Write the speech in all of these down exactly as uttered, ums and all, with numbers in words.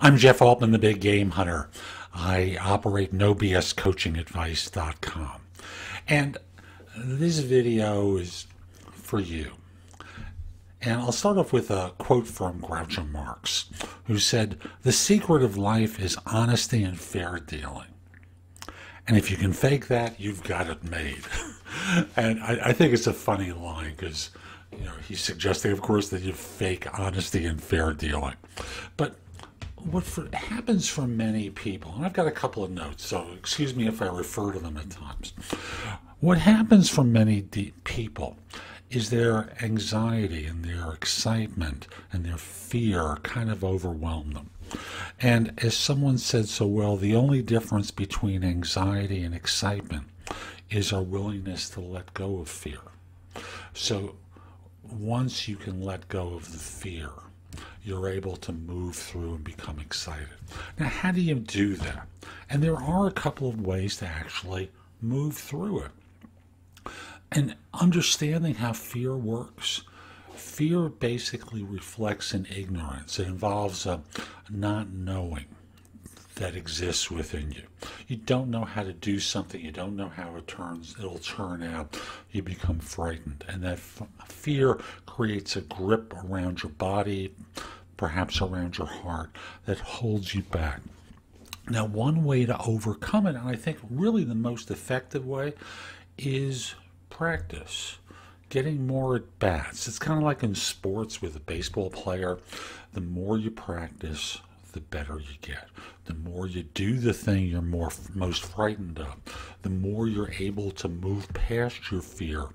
I'm Jeff Altman, the Big Game Hunter. I operate no B S coaching advice dot com. And this video is for you. And I'll start off with a quote from Groucho Marx, who said, "The secret of life is honesty and fair dealing. And if you can fake that, you've got it made." And I, I think it's a funny line because, you know, he's suggesting, of course, that you fake honesty and fair dealing. But what for, happens for many people, and I've got a couple of notes, so excuse me if I refer to them at times. What happens for many people is their anxiety and their excitement and their fear kind of overwhelm them. And as someone said so well, the only difference between anxiety and excitement is our willingness to let go of fear. So once you can let go of the fear, you're able to move through and become excited. Now, how do you do that? And there are a couple of ways to actually move through it. And understanding how fear works. Fear basically reflects an ignorance. It involves a not knowing that exists within you. You don't know how to do something. You don't know how it turns, it'll turn out. You become frightened. And that f fear creates a grip around your body, perhaps around your heart, that holds you back. Now, one way to overcome it, and I think really the most effective way, is practice. Getting more at bats. It's kind of like in sports with a baseball player. The more you practice, the better you get. The more you do the thing you're more most frightened of, the more you're able to move past your fear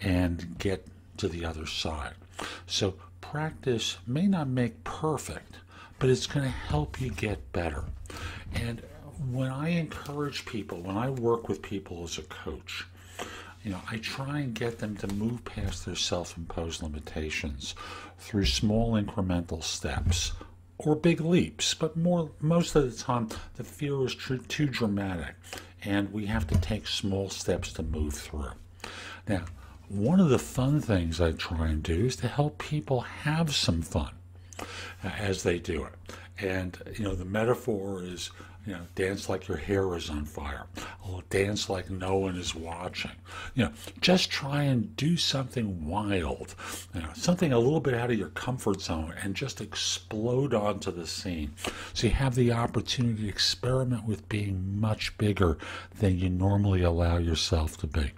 and get to the other side. So practice may not make perfect, but it's going to help you get better. And when I encourage people, when I work with people as a coach, you know, I try and get them to move past their self-imposed limitations through small incremental steps or big leaps, but more most of the time the fear is too, too dramatic and we have to take small steps to move through. Now, one of the fun things I try and do is to help people have some fun uh, as they do it. And, you know, the metaphor is, you know, dance like your hair is on fire. Or dance like no one is watching. You know, just try and do something wild, you know, something a little bit out of your comfort zone, and just explode onto the scene. So you have the opportunity to experiment with being much bigger than you normally allow yourself to be.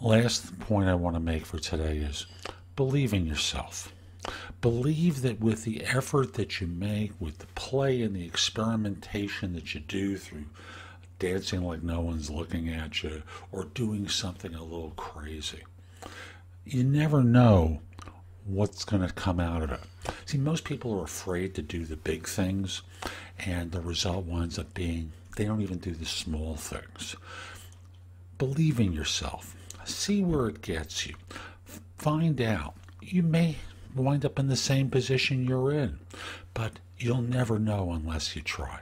Last point I want to make for today is believe in yourself. Believe that with the effort that you make, with the play and the experimentation that you do through dancing like no one's looking at you or doing something a little crazy, you never know what's going to come out of it. See, most people are afraid to do the big things, and the result winds up being they don't even do the small things. Believe in yourself. See where it gets you. Find out. You may wind up in the same position you're in, but you'll never know unless you try.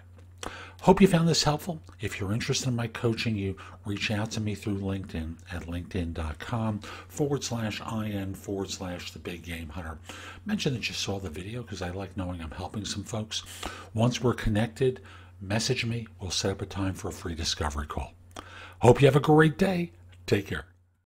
Hope you found this helpful. If you're interested in my coaching, you reach out to me through LinkedIn at linkedin.com forward slash IN forward slash the big game hunter. Mention that you saw the video because I like knowing I'm helping some folks. Once we're connected, message me. We'll set up a time for a free discovery call. Hope you have a great day. Take care.